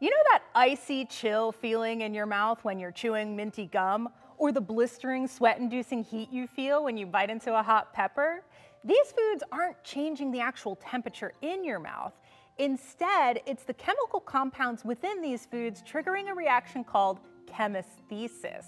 You know that icy chill feeling in your mouth when you're chewing minty gum, or the blistering sweat-inducing heat you feel when you bite into a hot pepper? These foods aren't changing the actual temperature in your mouth. Instead, it's the chemical compounds within these foods triggering a reaction called chemesthesis.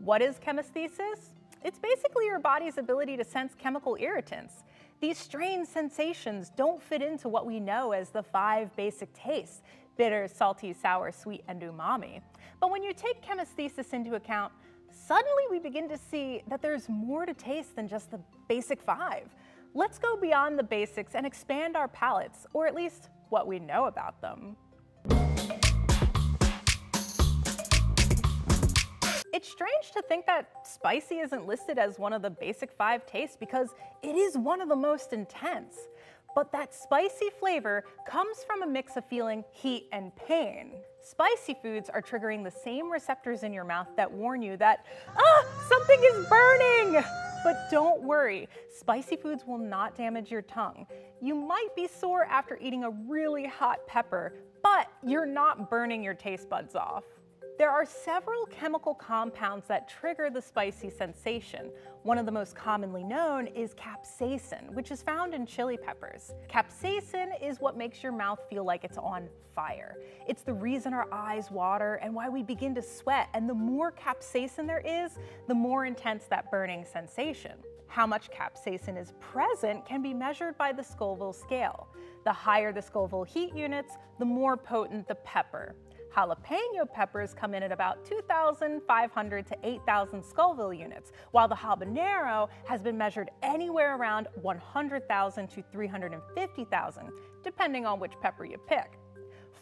What is chemesthesis? It's basically your body's ability to sense chemical irritants. These strange sensations don't fit into what we know as the 5 basic tastes: bitter, salty, sour, sweet, and umami. But when you take chemesthesis into account, suddenly we begin to see that there's more to taste than just the basic 5. Let's go beyond the basics and expand our palates, or at least what we know about them. It's strange to think that spicy isn't listed as one of the basic 5 tastes, because it is one of the most intense. But that spicy flavor comes from a mix of feeling heat and pain. Spicy foods are triggering the same receptors in your mouth that warn you that, something is burning! But don't worry, spicy foods will not damage your tongue. You might be sore after eating a really hot pepper, but you're not burning your taste buds off. There are several chemical compounds that trigger the spicy sensation. One of the most commonly known is capsaicin, which is found in chili peppers. Capsaicin is what makes your mouth feel like it's on fire. It's the reason our eyes water and why we begin to sweat, and the more capsaicin there is, the more intense that burning sensation. How much capsaicin is present can be measured by the Scoville scale. The higher the Scoville heat units, the more potent the pepper. Jalapeno peppers come in at about 2,500 to 8,000 Scoville units, while the habanero has been measured anywhere around 100,000 to 350,000, depending on which pepper you pick.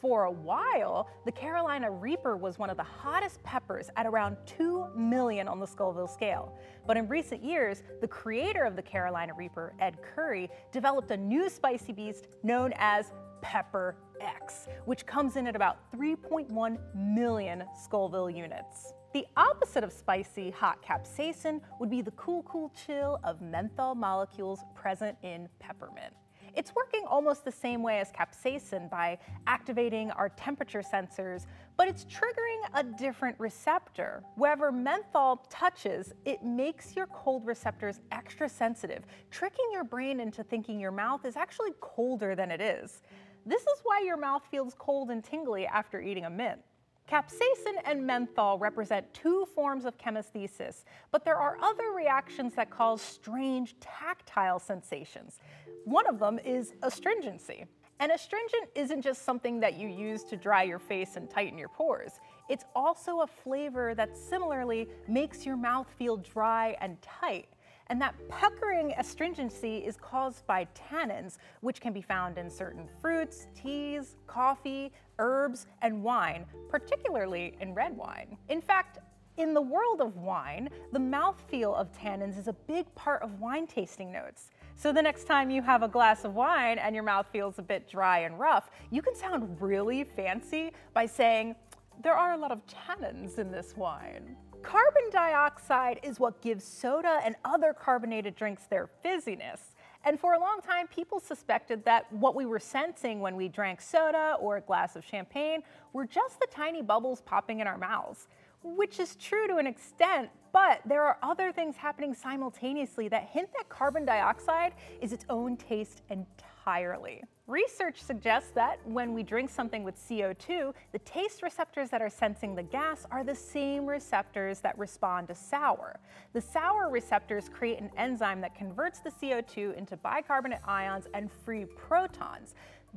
For a while, the Carolina Reaper was one of the hottest peppers at around 2 million on the Scoville scale. But in recent years, the creator of the Carolina Reaper, Ed Currie, developed a new spicy beast known as Pepper X, which comes in at about 3.1 million Scoville units. The opposite of spicy, hot capsaicin would be the cool chill of menthol molecules present in peppermint. It's working almost the same way as capsaicin by activating our temperature sensors, but it's triggering a different receptor. Wherever menthol touches, it makes your cold receptors extra sensitive, tricking your brain into thinking your mouth is actually colder than it is. This is why your mouth feels cold and tingly after eating a mint. Capsaicin and menthol represent 2 forms of chemesthesis, but there are other reactions that cause strange tactile sensations. One of them is astringency. And astringent isn't just something that you use to dry your face and tighten your pores. It's also a flavor that similarly makes your mouth feel dry and tight. And that puckering astringency is caused by tannins, which can be found in certain fruits, teas, coffee, herbs, and wine, particularly in red wine. In fact, in the world of wine, the mouthfeel of tannins is a big part of wine tasting notes. So the next time you have a glass of wine and your mouth feels a bit dry and rough, you can sound really fancy by saying, "There are a lot of tannins in this wine." Carbon dioxide is what gives soda and other carbonated drinks their fizziness. And for a long time, people suspected that what we were sensing when we drank soda or a glass of champagne were just the tiny bubbles popping in our mouths, which is true to an extent, but there are other things happening simultaneously that hint that carbon dioxide is its own taste entirely. Research suggests that when we drink something with CO2, the taste receptors that are sensing the gas are the same receptors that respond to sour. The sour receptors create an enzyme that converts the CO2 into bicarbonate ions and free protons.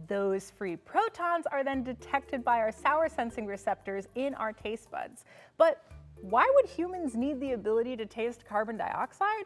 Those free protons are then detected by our sour sensing receptors in our taste buds. But why would humans need the ability to taste carbon dioxide?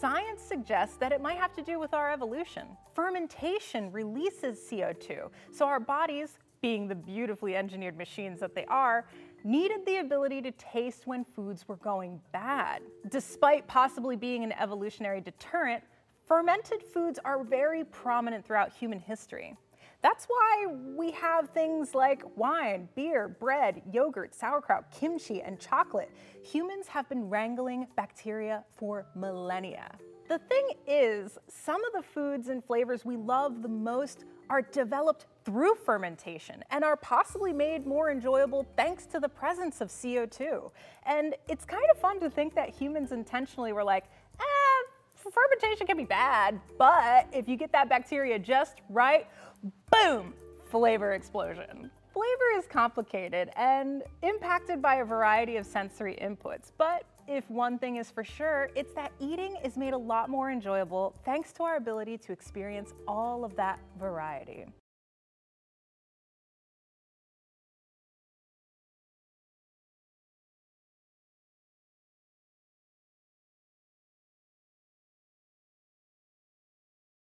Science suggests that it might have to do with our evolution. Fermentation releases CO2, so our bodies, being the beautifully engineered machines that they are, needed the ability to taste when foods were going bad. Despite possibly being an evolutionary deterrent, fermented foods are very prominent throughout human history. That's why we have things like wine, beer, bread, yogurt, sauerkraut, kimchi, and chocolate. Humans have been wrangling bacteria for millennia. The thing is, some of the foods and flavors we love the most are developed through fermentation and are possibly made more enjoyable thanks to the presence of CO2. And it's kind of fun to think that humans intentionally were like, fermentation can be bad, but if you get that bacteria just right, boom, flavor explosion. Flavor is complicated and impacted by a variety of sensory inputs, but if one thing is for sure, it's that eating is made a lot more enjoyable thanks to our ability to experience all of that variety.